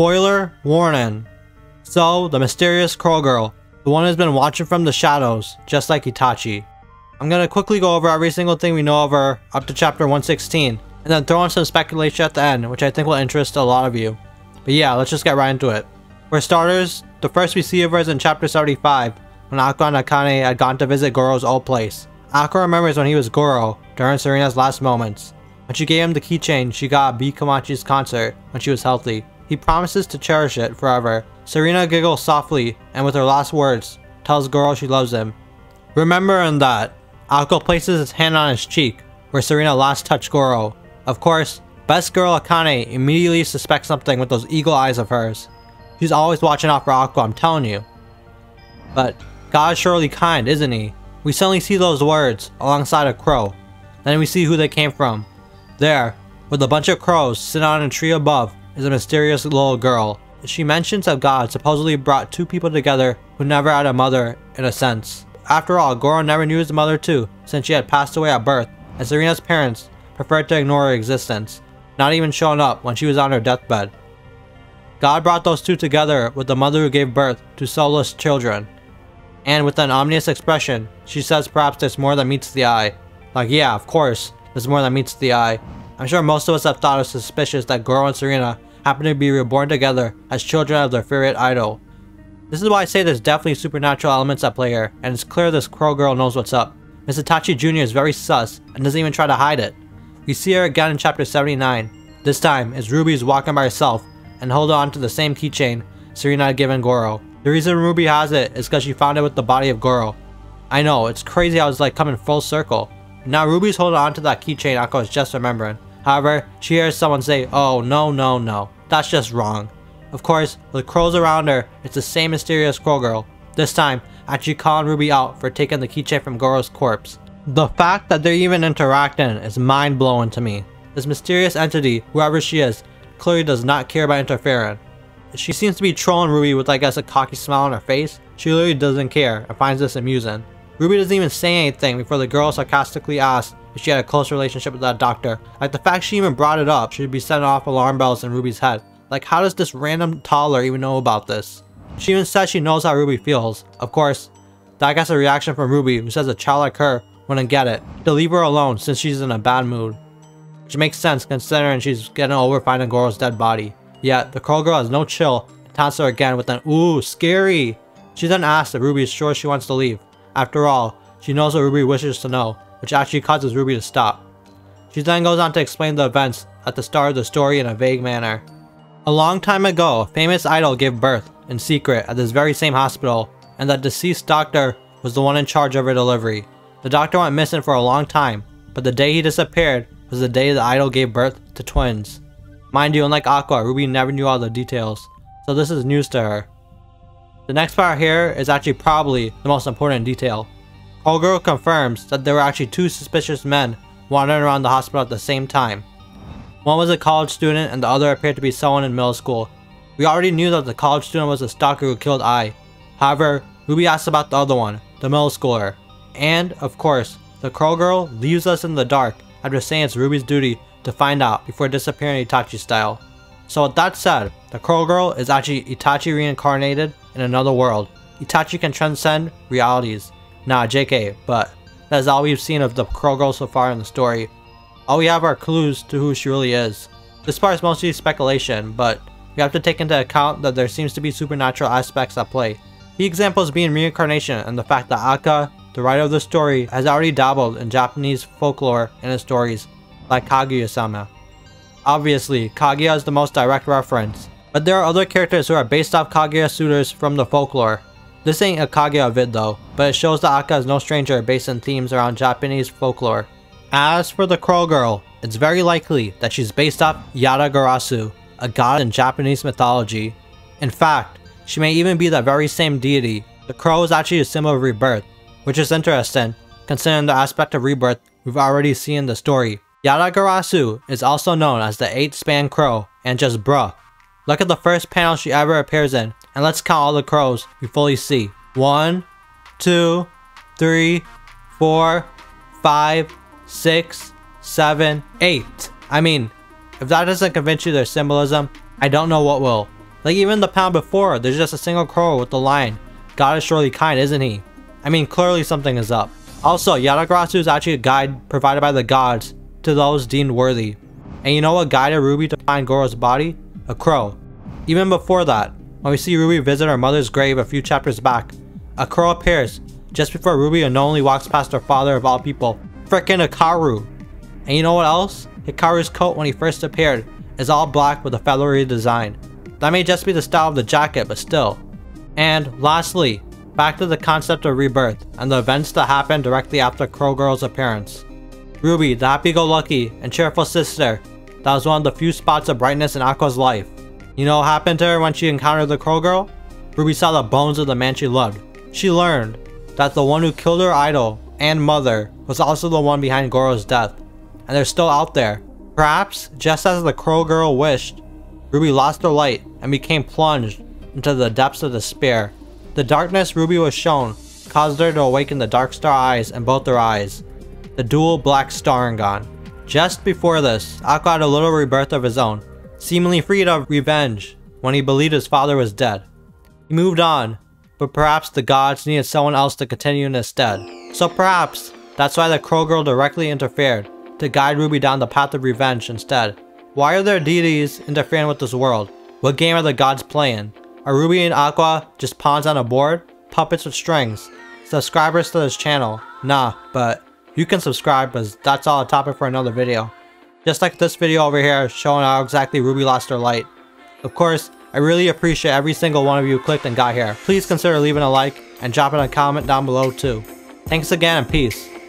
Spoiler warning. So, the mysterious Crow Girl, the one who's been watching from the shadows, just like Itachi. I'm gonna quickly go over every single thing we know of her up to chapter 116, and then throw in some speculation at the end, which I think will interest a lot of you. But yeah, let's just get right into it. For starters, the first we see of her is in chapter 75, when Ako and Akane had gone to visit Goro's old place. Ako remembers when he was Goro, during Sarina's last moments. When she gave him the keychain she got at B. Komachi's concert when she was healthy. He promises to cherish it forever. Sarina giggles softly, and with her last words, tells Goro she loves him. Remembering that, Ako places his hand on his cheek, where Sarina last touched Goro. Of course, best girl Akane immediately suspects something with those eagle eyes of hers. She's always watching out for Aqua, I'm telling you. But God is surely kind, isn't he? We suddenly see those words alongside a crow. Then we see who they came from. There, with a bunch of crows sitting on a tree above, is a mysterious little girl. She mentions how God supposedly brought two people together who never had a mother, in a sense. After all, Goro never knew his mother too, since she had passed away at birth, and Sarina's parents preferred to ignore her existence, not even showing up when she was on her deathbed. God brought those two together with the mother who gave birth to soulless children. And with an ominous expression, she says perhaps there's more than meets the eye. Like, yeah, of course, there's more than meets the eye. I'm sure most of us have thought it suspicious that Goro and Sarina happen to be reborn together as children of their favorite idol. This is why I say there's definitely supernatural elements at play here, and it's clear this Crow Girl knows what's up. Miss Itachi Jr. is very sus and doesn't even try to hide it. We see her again in chapter 79. This time, as Ruby's walking by herself and holding on to the same keychain Sarina had given Goro. The reason Ruby has it is because she found it with the body of Goro. I know, it's crazy how it's like coming full circle. Now Ruby's holding on to that keychain Ako is just remembering. However, she hears someone say, oh no no no, that's just wrong. Of course, with crows around her, it's the same mysterious Crow Girl. This time, actually calling Ruby out for taking the keychain from Goro's corpse. The fact that they're even interacting is mind-blowing to me. This mysterious entity, whoever she is, clearly does not care about interfering. She seems to be trolling Ruby with, I guess, a cocky smile on her face. She literally doesn't care and finds this amusing. Ruby doesn't even say anything before the girl sarcastically asks if she had a close relationship with that doctor. Like, the fact she even brought it up should be setting off alarm bells in Ruby's head. Like, how does this random toddler even know about this? She even says she knows how Ruby feels. Of course, that gets a reaction from Ruby, who says a child like her wouldn't get it, to leave her alone since she's in a bad mood. Which makes sense considering she's getting over finding Goro's dead body. Yet, the Crow Girl has no chill and taunts her again with an ooh, scary. She then asks if Ruby is sure she wants to leave. After all, she knows what Ruby wishes to know, which actually causes Ruby to stop. She then goes on to explain the events at the start of the story in a vague manner. A long time ago, a famous idol gave birth in secret at this very same hospital, and that deceased doctor was the one in charge of her delivery. The doctor went missing for a long time, but the day he disappeared was the day the idol gave birth to twins. Mind you, unlike Aqua, Ruby never knew all the details, so this is news to her. The next part here is actually probably the most important detail. Crow Girl confirms that there were actually two suspicious men wandering around the hospital at the same time. One was a college student and the other appeared to be someone in middle school. We already knew that the college student was the stalker who killed Ai. However, Ruby asks about the other one, the middle schooler. And, of course, the Crow Girl leaves us in the dark after saying it's Ruby's duty to find out before disappearing Itachi style. So with that said, the Crow Girl is actually Itachi reincarnated in another world. Itachi can transcend realities. Nah, JK, but that is all we've seen of the Crow Girl so far in the story. All we have are clues to who she really is. This part is mostly speculation, but we have to take into account that there seems to be supernatural aspects at play. The examples being reincarnation and the fact that Aka, the writer of the story, has already dabbled in Japanese folklore in his stories, like Kaguya-sama. Obviously, Kaguya is the most direct reference, but there are other characters who are based off Kaguya suitors from the folklore. This ain't a Kaguya vid though, but it shows that Aka is no stranger based on themes around Japanese folklore. As for the Crow Girl, it's very likely that she's based off Yatagarasu, a god in Japanese mythology. In fact, she may even be the very same deity. The crow is actually a symbol of rebirth, which is interesting considering the aspect of rebirth we've already seen in the story. Yatagarasu is also known as the 8-span crow, and just bruh. Look at the first panel she ever appears in, and let's count all the crows we fully see. 1, 2, 3, 4, 5, 6, 7, 8. I mean, if that doesn't convince you their symbolism, I don't know what will. Like even the panel before, there's just a single crow with the line, "God is surely kind, isn't he?" I mean, clearly something is up. Also, Yatagarasu is actually a guide provided by the gods to those deemed worthy. And you know what guided Ruby to find Goro's body? A crow. Even before that, when we see Ruby visit her mother's grave a few chapters back, a crow appears just before Ruby unknowingly walks past her father of all people, frickin' Hikaru. And you know what else? Hikaru's coat when he first appeared is all black with a feathery design. That may just be the style of the jacket, but still. And lastly, back to the concept of rebirth and the events that happened directly after Crow Girl's appearance. Ruby, the happy-go-lucky and cheerful sister that was one of the few spots of brightness in Aqua's life. You know what happened to her when she encountered the Crow Girl? Ruby saw the bones of the man she loved. She learned that the one who killed her idol and mother was also the one behind Goro's death, and they're still out there. Perhaps, just as the Crow Girl wished, Ruby lost her light and became plunged into the depths of despair. The darkness Ruby was shown caused her to awaken the dark star eyes in both her eyes, the dual black Staringan. Just before this, Ako had a little rebirth of his own, seemingly freed of revenge when he believed his father was dead. He moved on, but perhaps the gods needed someone else to continue in his stead. So perhaps that's why the Crow Girl directly interfered, to guide Ruby down the path of revenge instead. Why are their deities interfering with this world? What game are the gods playing? Are Ruby and Aqua just pawns on a board? Puppets with strings? Subscribers to this channel? Nah, but you can subscribe, because that's all a topic for another video. Just like this video over here showing how exactly Ruby lost her light. Of course, I really appreciate every single one of you who clicked and got here. Please consider leaving a like and dropping a comment down below too. Thanks again and peace.